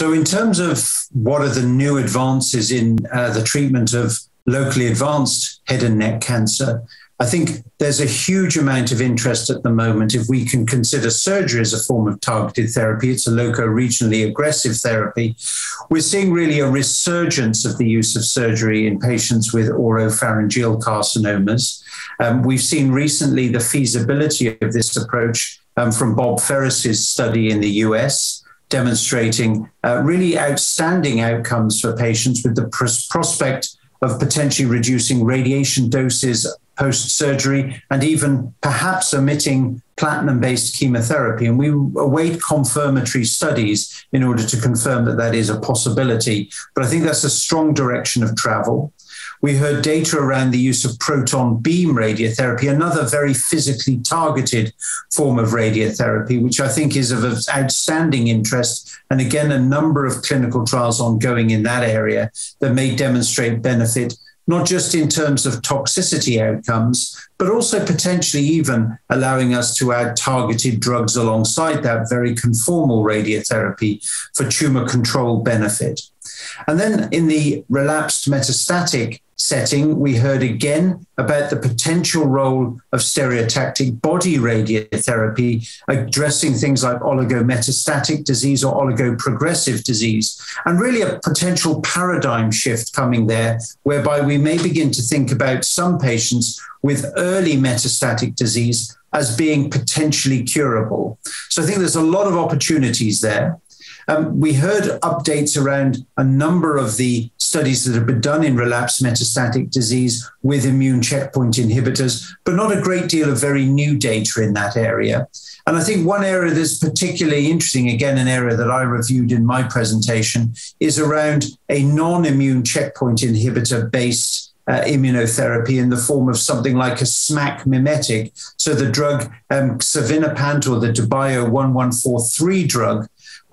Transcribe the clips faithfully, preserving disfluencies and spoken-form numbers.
So in terms of what are the new advances in uh, the treatment of locally advanced head and neck cancer, I think there's a huge amount of interest at the moment if we can consider surgery as a form of targeted therapy. It's a loco-regionally aggressive therapy. We're seeing really a resurgence of the use of surgery in patients with oropharyngeal carcinomas. Um, we've seen recently the feasibility of this approach um, from Bob Ferris's study in the U S, demonstrating uh, really outstanding outcomes for patients with the pr- prospect of potentially reducing radiation doses post-surgery and even perhaps omitting platinum-based chemotherapy. And we await confirmatory studies in order to confirm that that is a possibility. But I think that's a strong direction of travel. We heard data around the use of proton-beam radiotherapy, another very physically targeted form of radiotherapy, which I think is of outstanding interest. And again, a number of clinical trials ongoing in that area that may demonstrate benefit, not just in terms of toxicity outcomes, but also potentially even allowing us to add targeted drugs alongside that very conformal radiotherapy for tumor control benefit. And then in the relapsed metastatic setting, we heard again about the potential role of stereotactic-body radiotherapy, addressing things like oligometastatic disease or oligoprogressive disease, and really a potential paradigm shift coming there, whereby we may begin to think about some patients with early metastatic disease as being potentially curable. So I think there's a lot of opportunities there. Um, we heard updates around a number of the studies that have been done in relapsed metastatic disease with immune checkpoint inhibitors, but not a great deal of very new data in that area. And I think one area that's particularly interesting, again, an area that I reviewed in my presentation, is around a non-immune checkpoint inhibitor-based Uh, immunotherapy in the form of something like a SMAC mimetic. So the drug um, Xavinopant, or the DeBio eleven forty-three drug,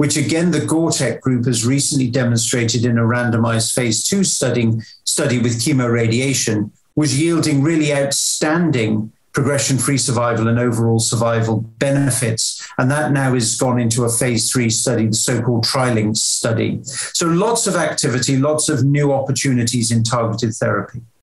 which again the Gore-Tec group has recently demonstrated in a randomized phase two studying, study with chemoradiation, was yielding really outstanding progression-free survival and overall survival benefits. And that now has gone into a phase three study, the so-called Tri-Link study. So lots of activity, lots of new opportunities in targeted therapy.